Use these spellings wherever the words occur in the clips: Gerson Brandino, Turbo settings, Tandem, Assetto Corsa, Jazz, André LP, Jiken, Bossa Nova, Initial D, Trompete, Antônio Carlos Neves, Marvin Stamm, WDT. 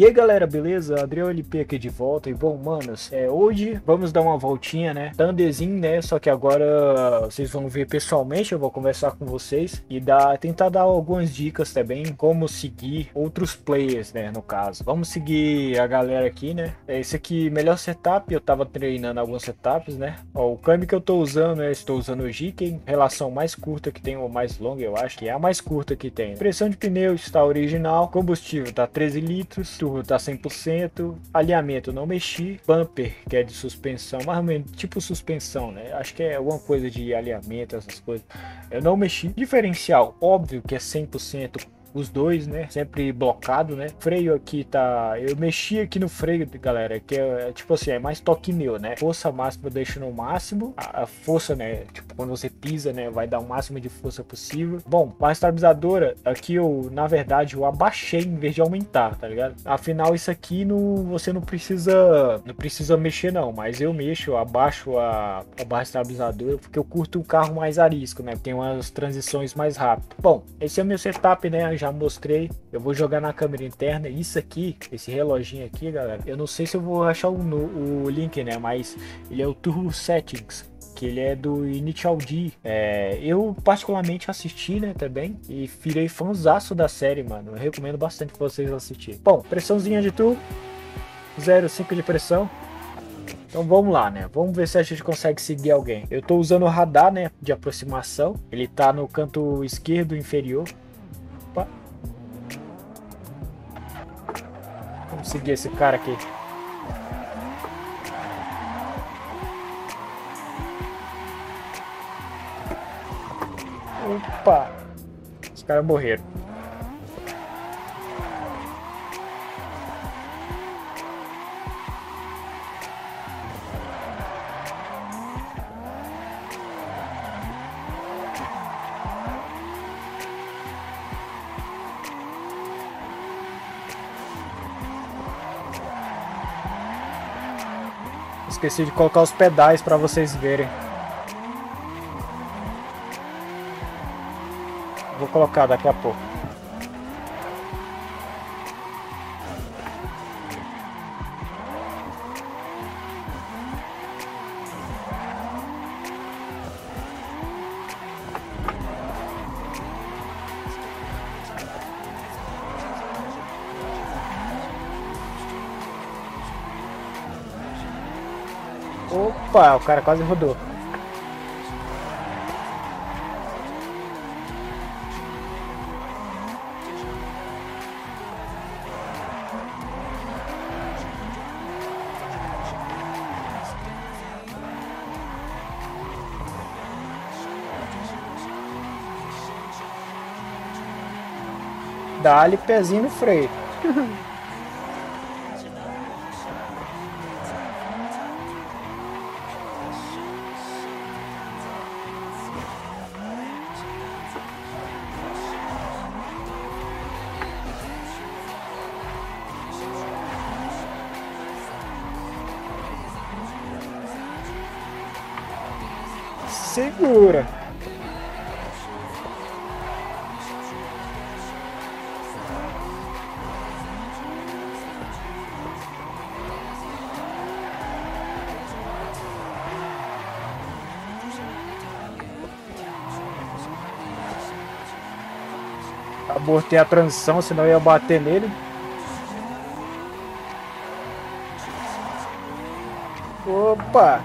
E aí galera, beleza? André LP aqui de volta. E bom, manos, hoje vamos dar uma voltinha, né? Tandezinho, né? Só que agora vocês vão ver pessoalmente. Eu vou conversar com vocês e tentar dar algumas dicas também, como seguir outros players, né? No caso, vamos seguir a galera aqui, né? Esse aqui, melhor setup. Eu tava treinando alguns setups, né? Ó, o câmbio que eu tô usando, estou usando o Jiken, relação mais curta que tem, ou mais longa, eu acho que é a mais curta que tem. Pressão de pneu está original, combustível tá 13 litros. Turbo tá 100%, alinhamento não mexi, bumper que é de suspensão, mais ou menos tipo suspensão, né? Acho que é alguma coisa de alinhamento, essas coisas. Eu não mexi. Diferencial, óbvio que é 100%. Os dois, né? Sempre blocado, né? Freio aqui tá... Eu mexi aqui no freio, galera, que é tipo assim, é mais toque meu, né? Força máxima eu deixo no máximo. A força, né? Tipo, quando você pisa, né? Vai dar o máximo de força possível. Bom, a estabilizadora, aqui eu, na verdade, eu abaixei em vez de aumentar, tá ligado? Afinal, isso aqui não, você não precisa mexer, não. Mas eu mexo, eu abaixo a barra estabilizadora, porque eu curto um carro mais arisco, né? Tem umas transições mais rápidas. Bom, esse é o meu setup, né? Já mostrei, eu vou jogar na câmera interna. Isso aqui, esse reloginho aqui, galera, eu não sei se eu vou achar o link, né, mas ele é o Turbo Settings, que ele é do Initial D. Eu particularmente assisti, né, também, e virei fãzaço da série, mano. Eu recomendo bastante que vocês assistirem. Bom, pressãozinha de turbo, 0,5 de pressão. Então vamos lá, né? Vamos ver se a gente consegue seguir alguém. Eu tô usando o radar, né, de aproximação. Ele tá no canto esquerdo inferior. Vamos seguir esse cara aqui. Opa! Os caras morreram. Esqueci de colocar os pedais para vocês verem. Vou colocar daqui a pouco. Opa, o cara quase rodou. Dá-lhe pezinho no freio. Segura. Abortei a transição, senão eu ia bater nele. Opa!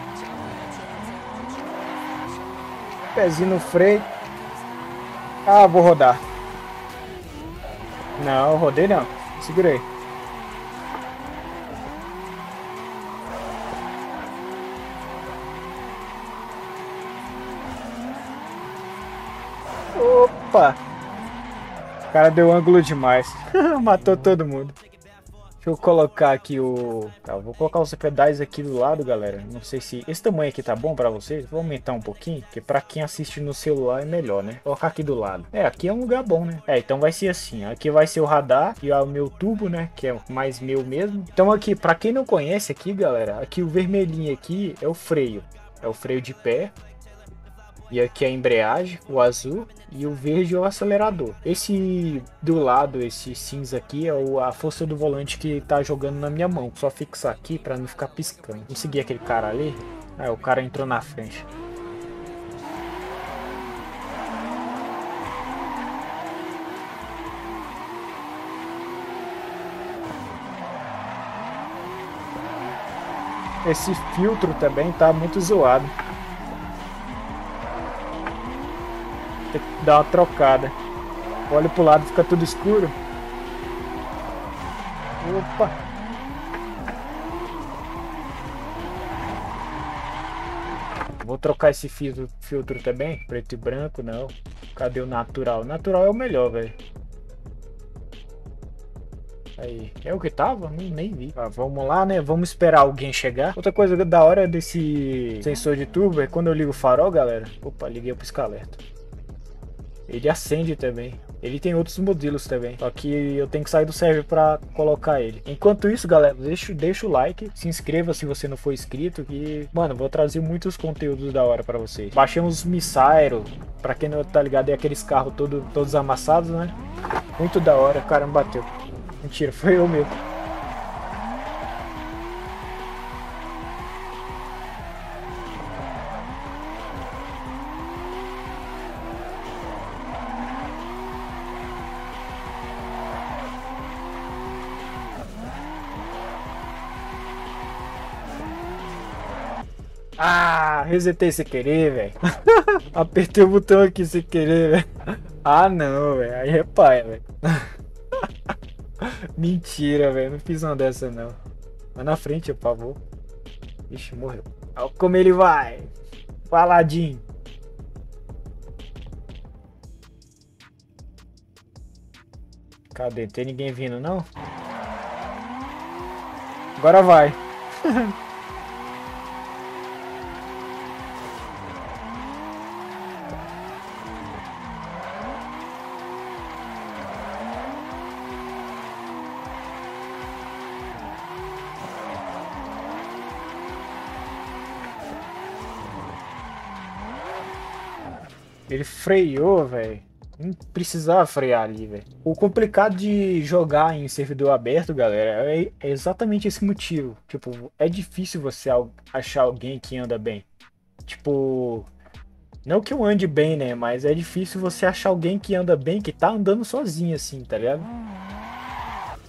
Pezinho no freio. Ah, vou rodar. Não, rodei não. Segurei. Opa! O cara deu ângulo demais. Matou todo mundo. Deixa eu colocar aqui o... Tá, vou colocar os pedais aqui do lado, galera. Não sei se... Esse tamanho aqui tá bom pra vocês. Vou aumentar um pouquinho, porque pra quem assiste no celular é melhor, né? Colocar aqui do lado. É, aqui é um lugar bom, né? É, então vai ser assim. Aqui vai ser o radar e o meu tubo, né? Que é mais meu mesmo. Então aqui, pra quem não conhece aqui, galera, aqui o vermelhinho aqui é o freio. É o freio de pé. E aqui a embreagem, o azul, e o verde é o acelerador. Esse do lado, esse cinza aqui, é a força do volante que tá jogando na minha mão. Só fixar aqui para não ficar piscando. Vamos seguir aquele cara ali. Ah, o cara entrou na frente. Esse filtro também tá muito zoado. Tem que dar uma trocada. Olha pro lado, fica tudo escuro. Opa! Vou trocar esse filtro também. Preto e branco, não. Cadê o natural? Natural é o melhor, velho. Aí, é o que tava? Nem vi. Ah, vamos lá, né? Vamos esperar alguém chegar. Outra coisa da hora desse sensor de turbo é quando eu ligo o farol, galera. Opa, liguei o pisca-alerta. Ele acende também. Ele tem outros modelos também. Só que eu tenho que sair do server para colocar ele. Enquanto isso, galera, deixa o like. Se inscreva se você não for inscrito. E, mano, vou trazer muitos conteúdos da hora para vocês. Baixamos os Missairo. Para quem não tá ligado, é aqueles carros todos amassados, né? Muito da hora. Caramba, bateu. Mentira, foi eu mesmo. Ah, resetei sem querer, velho. Apertei o botão aqui sem querer, velho. Ah, não, velho. Aí é paia, velho. Mentira, velho. Não fiz uma dessa, não. Vai na frente, por favor. Ixi, morreu. Olha como ele vai. Faladinho. Cadê? Tem ninguém vindo, não? Agora vai. Ele freou, velho. Não precisava frear ali, velho. O complicado de jogar em servidor aberto, galera, é exatamente esse motivo. Tipo, é difícil você achar alguém que anda bem. Tipo, não que eu ande bem, né? Mas é difícil você achar alguém que anda bem, que tá andando sozinho, assim, tá ligado?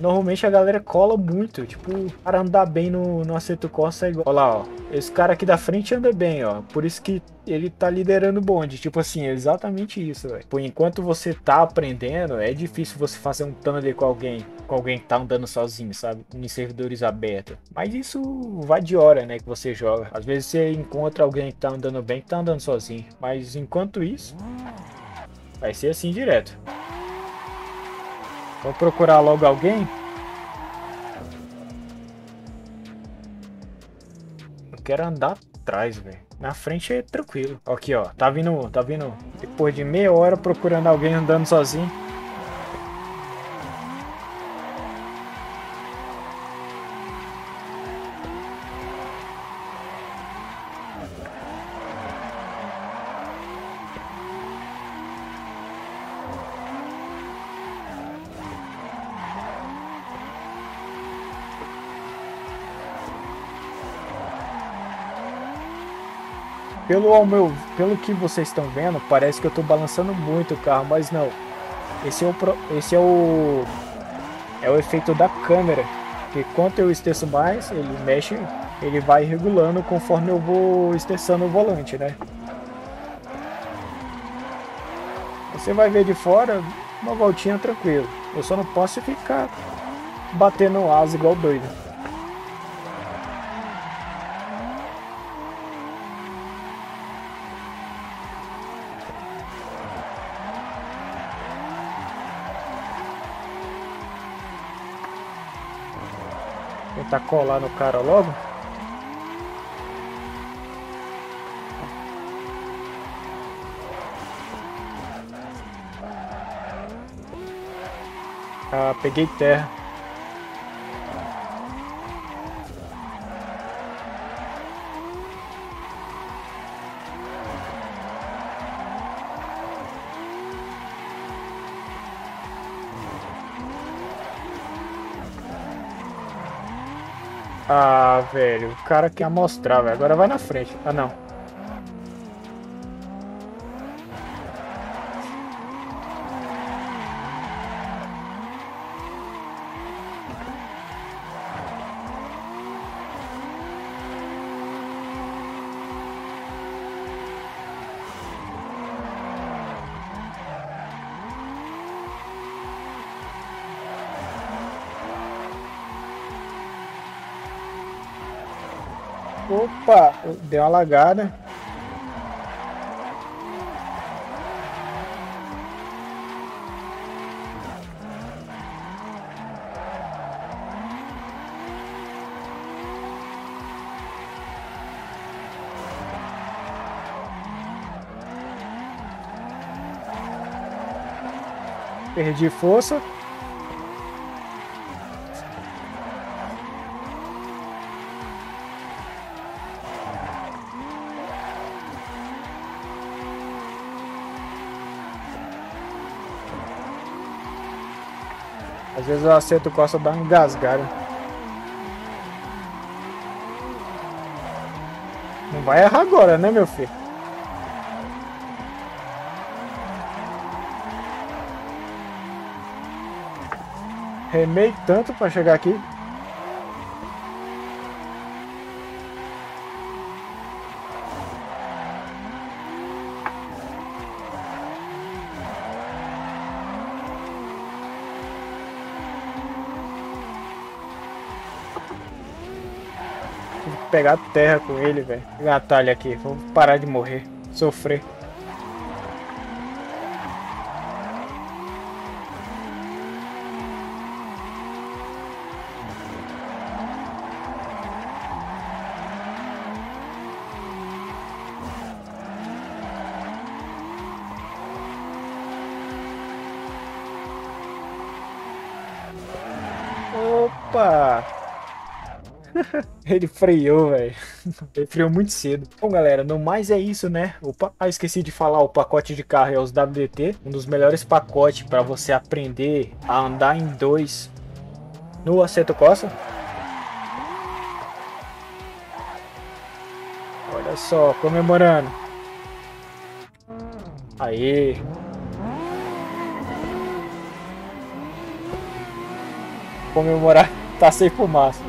Normalmente a galera cola muito. Tipo, para andar bem no Assetto Corsa é igual. Olha lá, ó. Esse cara aqui da frente anda bem, ó. Por isso que ele tá liderando o bonde. Tipo assim, é exatamente isso, velho. Por enquanto você tá aprendendo, é difícil você fazer um thunder com alguém. Com alguém que tá andando sozinho, sabe? Em servidores abertos. Mas isso vai de hora, né? Que você joga. Às vezes você encontra alguém que tá andando bem, que tá andando sozinho. Mas enquanto isso, vai ser assim direto. Vou procurar logo alguém. Eu quero andar atrás, velho. Na frente é tranquilo. Aqui, ó. Tá vindo um, tá vindo um. Depois de meia hora procurando alguém andando sozinho. Pelo que vocês estão vendo, parece que eu tô balançando muito o carro, mas não. Esse é o efeito da câmera, que quanto eu esterço mais, ele mexe, ele vai regulando conforme eu vou esterçando o volante, né? Você vai ver de fora uma voltinha tranquilo. Eu só não posso ficar batendo asa igual doido. Tentar colar no cara logo. Ah, peguei terra. Ah, velho, o cara quer mostrar, velho. Agora vai na frente. Ah, não. Opa, deu uma lagada. Perdi força. Às vezes o Assetto Corsa dá uma engasgada. Não vai errar agora, né, meu filho? Remei tanto para chegar aqui. Pegar terra com ele, velho. Pegar atalho aqui. Vou parar de morrer. Sofrer. Opa! Ele freou, velho. Ele freou muito cedo. Bom, galera, no mais é isso, né? Opa, esqueci de falar, o pacote de carro é os WDT. Um dos melhores pacotes para você aprender a andar em dois no Assetto Corsa. Olha só, comemorando. Aí. Comemorar, tá sem fumaça.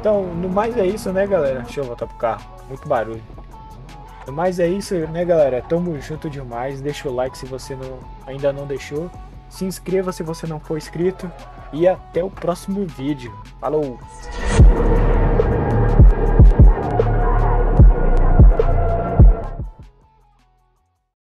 Então, no mais é isso, né, galera? Deixa eu voltar pro carro. Muito barulho. No mais é isso, né, galera? Tamo junto demais. Deixa o like se você ainda não deixou. Se inscreva se você não for inscrito. E até o próximo vídeo. Falou!